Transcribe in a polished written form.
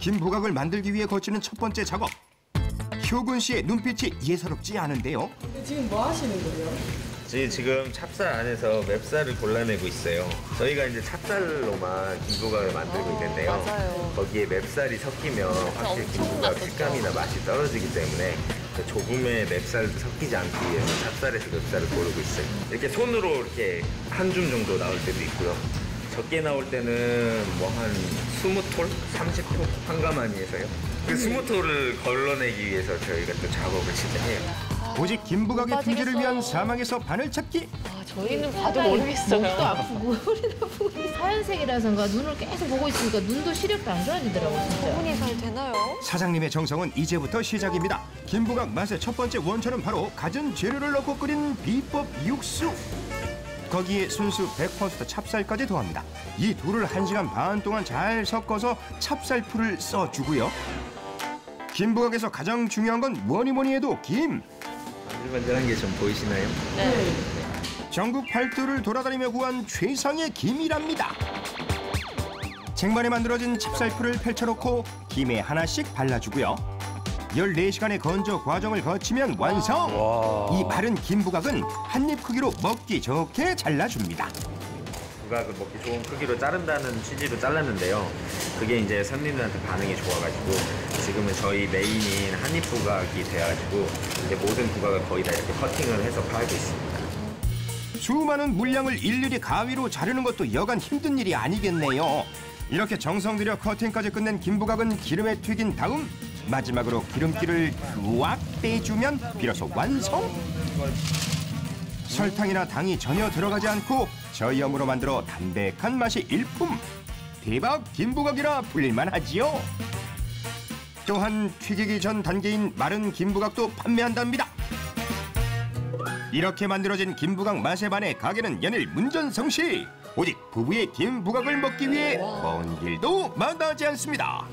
김부각을 만들기 위해 거치는 첫 번째 작업. 효근 씨의 눈빛이 예사롭지 않은데요. 지금 뭐 하시는 거예요? 저희 지금 찹쌀 안에서 맵쌀을 골라내고 있어요. 저희가 이제 찹쌀로만 김부각을 만들고 있는데요. 맞아요. 거기에 맵쌀이 섞이면 확실히 김부각 식감이나 맛이 떨어지기 때문에 조금의 맵쌀도 섞이지 않기 위해서 찹쌀에서 맵쌀을 고르고 있어요. 이렇게 손으로 이렇게 한 줌 정도 나올 때도 있고요. 적게 나올 때는 뭐 한 20톨? 30톨? 한가마니에서요. 그 20톨을 걸러내기 위해서 저희가 또 작업을 시작해요. 오직 김부각의 품질을 위한 사막에서 바늘 찾기. 아, 저희는 봐도 모르겠어요. 눈도 아프고 허리도 아프고. 하얀색이라서인가 눈을 계속 보고 있으니까 눈도 시력도 안 좋아지더라고요. 저분이 잘 되나요? 사장님의 정성은 이제부터 시작입니다. 김부각 맛의 첫 번째 원천은 바로 갖은 재료를 넣고 끓인 비법 육수. 거기에 순수 100% 찹쌀까지 더합니다. 이 둘을 1시간 반 동안 잘 섞어서 찹쌀풀을 써주고요. 김부각에서 가장 중요한 건 뭐니뭐니 해도 김. 반질반질한 게 좀 보이시나요? 네. 전국 팔도를 돌아다니며 구한 최상의 김이랍니다. 쟁반에 만들어진 찹쌀풀을 펼쳐놓고 김에 하나씩 발라주고요. 14시간의 건조 과정을 거치면 완성! 이 마른 김부각은 한입 크기로 먹기 좋게 잘라줍니다. 부각을 먹기 좋은 크기로 자른다는 취지로 잘랐는데요. 그게 이제 손님들한테 반응이 좋아가지고 지금은 저희 메인인 한입 부각이 돼가지고 이제 모든 부각을 거의 다 이렇게 커팅을 해서 팔고 있습니다. 수많은 물량을 일일이 가위로 자르는 것도 여간 힘든 일이 아니겠네요. 이렇게 정성 들여 커팅까지 끝낸 김부각은 기름에 튀긴 다음 마지막으로 기름기를 쫙 빼주면 비로소 완성! 설탕이나 당이 전혀 들어가지 않고 저염으로 만들어 담백한 맛이 일품! 대박 김부각이라 불릴만 하지요! 또한 튀기기 전 단계인 마른 김부각도 판매한답니다! 이렇게 만들어진 김부각 맛에 반해 가게는 연일 문전성시! 오직 부부의 김부각을 먹기 위해 먼 길도 마다하지 않습니다!